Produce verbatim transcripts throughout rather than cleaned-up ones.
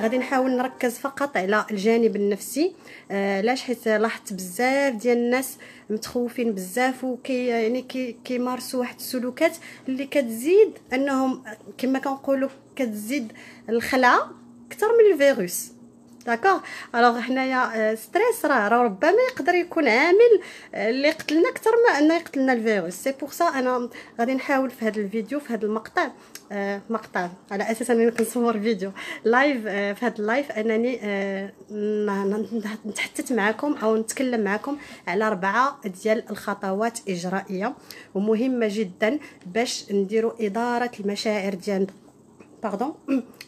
غادي نحاول نركز فقط على الجانب النفسي. علاش؟ آه حيت لاحظت بزاف ديال الناس متخوفين بزاف وكي يعني كي كيمارسوا واحد السلوكات اللي كتزيد انهم كما كنقولوا كتزيد الخلعه اكثر من الفيروس. داكوغ. الوغ حنايا ستريس راه راه ربما يقدر يكون عامل اللي قتلنا اكثر ما انه يقتلنا الفيروس. سي بوغ سا انا غادي نحاول في هذا الفيديو، في هذا المقطع، آه مقطع على اساس انني كنصور فيديو لايف، آه في هذا اللايف انني آه نتحدث معكم او نتكلم معكم على اربعه ديال الخطوات اجرائيه ومهمه جدا باش نديروا اداره المشاعر ديالنا، باردون،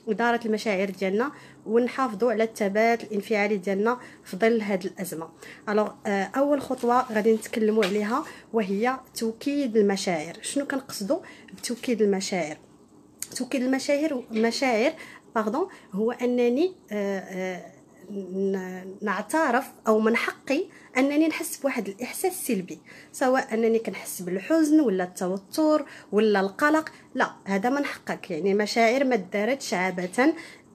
اداره المشاعر ديالنا ونحافظوا على الثبات الانفعالي ديالنا في ظل هذه الازمه. الوغ اول خطوه غادي نتكلموا عليها وهي توكيد المشاعر. شنو كنقصدوا بتوكيد المشاعر؟ توكيد المشاعر المشاعر باردون هو انني نعترف او من حقي انني نحس بواحد الاحساس سلبي، سواء انني كنحس بالحزن ولا التوتر ولا القلق. لا، هذا من حقك. يعني مشاعر ما دارتش عبثا،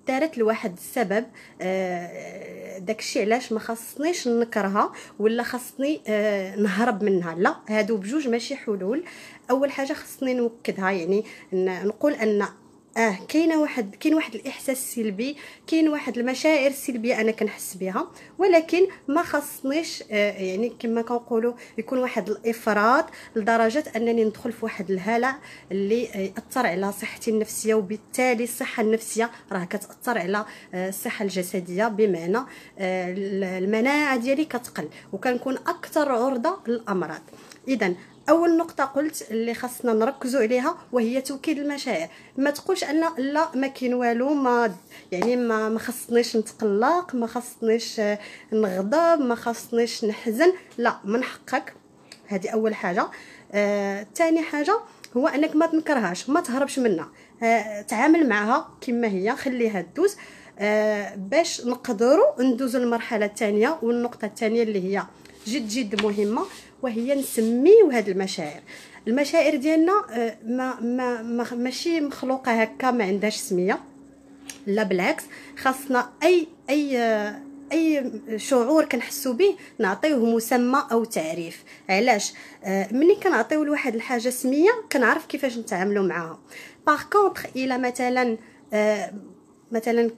دارت لواحد السبب. آه داكشي علاش ما خاصنيش نكرهها ولا خاصني آه نهرب منها. لا، هادو بجوج ماشي حلول. اول حاجه خاصني نوكدها، يعني نقول ان اه كاينه واحد كاين واحد الاحساس السلبي، كاين واحد المشاعر السلبيه انا كنحس بها، ولكن ما خصنيش آه يعني كما كنقولوا يكون واحد الافراط لدرجه انني ندخل في واحد الهلع اللي ياثر على صحتي النفسيه، وبالتالي الصحه النفسيه راه كتاثر على آه الصحه الجسديه، بمعنى آه المناعه ديالي كتقل وكنكون اكثر عرضه للامراض. اذا اول نقطه قلت اللي خاصنا نركزوا عليها وهي توكيد المشاعر. ما تقولش ان لا ما كاين والو، ما يعني ما ما خصنيش نتقلق، ما خصنيش نغضب، ما خصنيش نحزن. لا، من حقك. هذه اول حاجه. ثاني آه، حاجه هو انك ما تنكرهاش، ما تهربش منها، آه، تعامل معها كما هي، خليها تدوز آه، باش نقدروا ندوزوا للمرحله الثانيه والنقطه الثانيه اللي هي جد جد مهمه، وهي نسميو هاد المشاعر. المشاعر ديالنا ما ما ماشي مخلوقه هكا ما عندهاش سميه، لا بالعكس، خاصنا اي اي اي شعور كنحسو به نعطيوه مسمى او تعريف. علاش؟ ملي كنعطيو لواحد الحاجه سميه كنعرف كيفاش نتعاملوا معاها. باغ كونطخ الى مثلا مثلا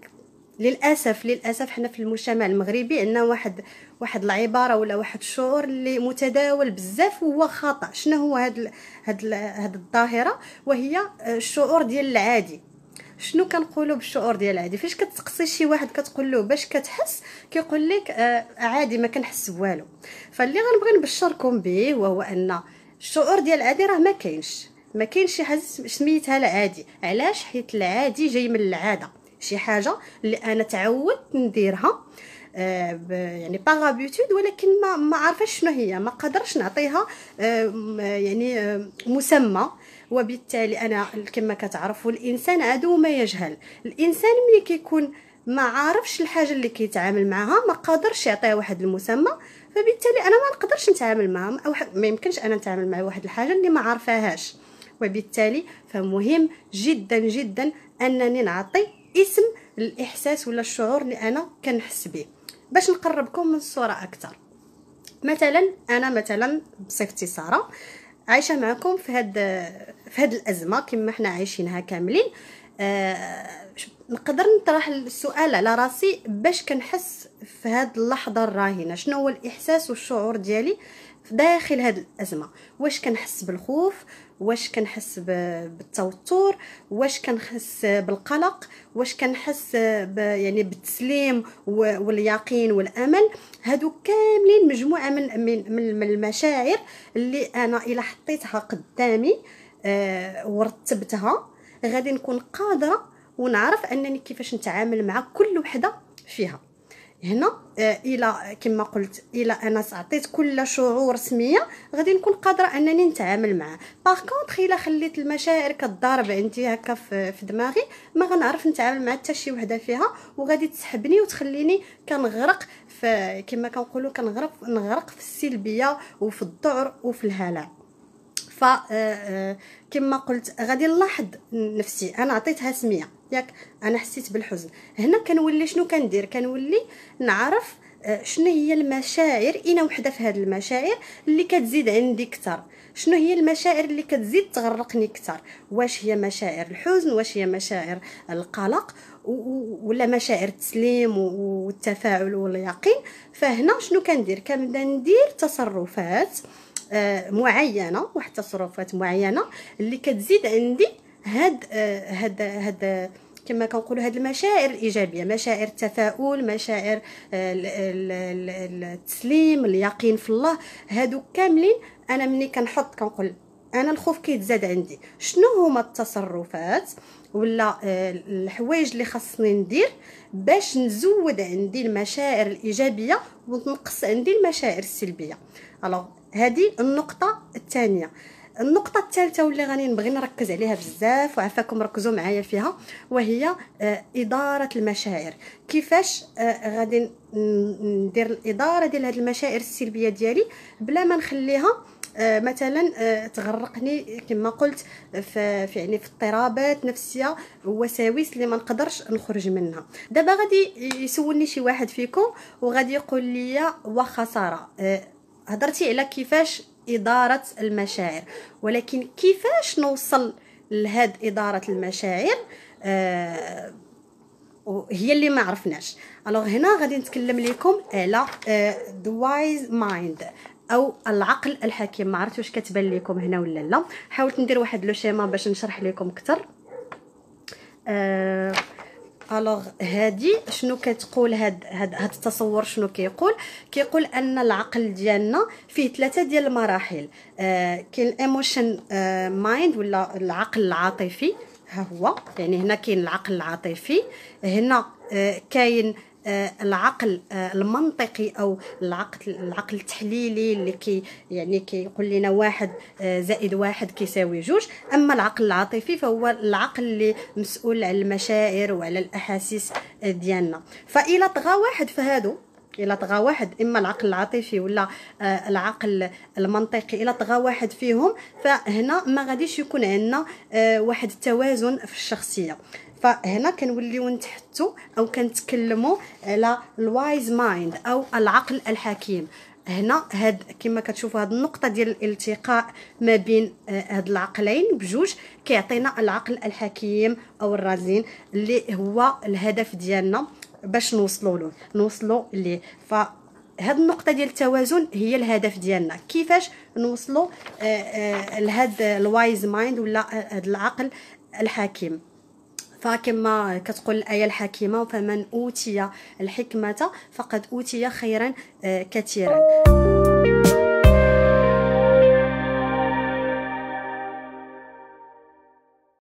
للاسف للاسف حنا في المجتمع المغربي عندنا واحد واحد العباره ولا واحد الشعور اللي متداول بزاف وهو خطا. شنو هو هاد هاد هاد الظاهره؟ وهي الشعور ديال العادي. شنو كنقولوا بالشعور ديال العادي؟ فاش كتسقسي شي واحد كتقول له باش كتحس، كيقول لك آه عادي ما كنحس بوالو. فاللي غنبغي نبشركم به وهو ان الشعور ديال العادي راه ما كاينش، ما كاينش شي حاجه سميتها العادي. علاش؟ حيت العادي جاي من العاده، شي حاجه اللي انا تعودت نديرها آه يعني باغابيتود، ولكن ما ما عارفاش شنو هي، ما قدرش نعطيها آه يعني آه مسمى. وبالتالي انا كما كتعرفوا الانسان عدو ما يجهل. الانسان ملي كيكون ما عارفش الحاجه اللي كيتعامل معها، ما قادرش يعطيها واحد المسمى، فبالتالي انا ما نقدرش نتعامل معها، او ما يمكنش انا نتعامل مع واحد الحاجه اللي ما عارفاهاش. وبالتالي فمهم جدا جدا انني نعطي اسم الاحساس ولا الشعور اللي انا كنحس به باش نقربكم من الصوره اكثر. مثلا انا مثلا بصفتي ساره عايشه معكم في هاد في هاد الازمه كما حنا عايشينها كاملين. آه نقدر نطرح السؤال على راسي باش كنحس في هاد اللحظه الراهنه، شنو هو الاحساس والشعور ديالي داخل هاد الازمه؟ واش كنحس بالخوف؟ واش كنحس بالتوتر؟ واش كنحس بالقلق؟ واش كنحس يعني بالتسليم واليقين والامل؟ هادو كاملين مجموعه من من المشاعر اللي انا الا حطيتها قدامي آه ورتبتها غادي نكون قادره ونعرف انني كيفاش نتعامل مع كل وحده فيها. هنا الى كما قلت الى انا عطيت كل شعور سميه غادي نكون قادره انني نتعامل معاه. باغ كونطخ الى خليت المشاعر كتضارب عندي هكا في دماغي ما غنعرف نتعامل مع حتى شي وحده فيها، وغادي تسحبني وتخليني كنغرق في كما كنقولوا كنغرق نغرق في السلبيه وفي الذعر وفي الهلع. فكما قلت غادي نلاحظ نفسي انا عطيتها سميه، ياك انا حسيت بالحزن هنا. كنولي شنو كندير؟ كنولي نعرف شنو هي المشاعر، انا وحده في هاد المشاعر اللي كتزيد عندي كتر، شنو هي المشاعر اللي كتزيد تغرقني كتر، واش هي مشاعر الحزن، واش هي مشاعر القلق، ولا مشاعر التسليم والتفاعل واليقين. فهنا شنو كندير؟ كنبدا ندير تصرفات معينه، واحد التصرفات معينه اللي كتزيد عندي هاد هاد هاد كما كنقولوا هاد المشاعر الايجابيه، مشاعر التفاؤل، مشاعر التسليم، اليقين في الله. هادو كاملين انا ملي كنحط كنقول انا الخوف كيتزاد عندي، شنو هما التصرفات ولا الحوايج اللي خاصني ندير باش نزود عندي المشاعر الايجابيه ونقص عندي المشاعر السلبيه. الوغ هذه النقطه الثانيه. النقطه الثالثه واللي غادي نبغي نركز عليها بزاف وعافاكم ركزوا معايا فيها، وهي اداره المشاعر. كيفاش غادي ندير الاداره ديال هاد المشاعر السلبيه ديالي بلا ما نخليها مثلا تغرقني كما قلت في يعني في اضطرابات نفسيه ووساوس اللي ما نقدرش نخرج منها. دابا غادي يسولني شي واحد فيكم وغادي يقول لي واخا ساره هضرتي على كيفاش اداره المشاعر، ولكن كيفاش نوصل لهاد اداره المشاعر آه هي اللي ما عرفناش. الوغ هنا غادي نتكلم لكم على ذا وايز مايند او العقل الحكيم. ما عرفت واش كتبان لكم هنا ولا لا، حاولت ندير واحد لو شيما باش نشرح لكم اكثر. آه الوغ هادي شنو كتقول؟ هاد هاد هاد التصور شنو كيقول؟ كيقول ان العقل ديالنا فيه ثلاثه ديال المراحل. آه كاين ايموشن آه مايند ولا العقل العاطفي، ها هو يعني هنا كاين العقل العاطفي، هنا آه كاين آه العقل آه المنطقي او العقل العقل التحليلي اللي كي يعني كيقول لنا واحد آه زائد واحد كيساوي جوج. اما العقل العاطفي فهو العقل اللي مسؤول على المشاعر وعلى الاحاسيس ديالنا. فإلا طغى واحد فهادو، إلا طغى واحد اما العقل العاطفي ولا آه العقل المنطقي، إلا طغى واحد فيهم فهنا ما غاديش يكون عندنا آه واحد التوازن في الشخصيه. فهنا كنوليو نتحدثوا او كنتكلموا على الوايز مايند او العقل الحكيم. هنا هاد كما كتشوفوا هاد النقطه ديال الالتقاء ما بين هاد العقلين بجوج كيعطينا العقل الحكيم او الرزين اللي هو الهدف ديالنا باش نوصلوا له نوصلوا ليه. ف هاد النقطه ديال التوازن هي الهدف ديالنا، كيفاش نوصلوا لهاد الوايز مايند ولا هاد العقل الحكيم. فكما كتقول الآية الحكيمة فمن أوتي الحكمة فقد أوتي خيرا كثيرا.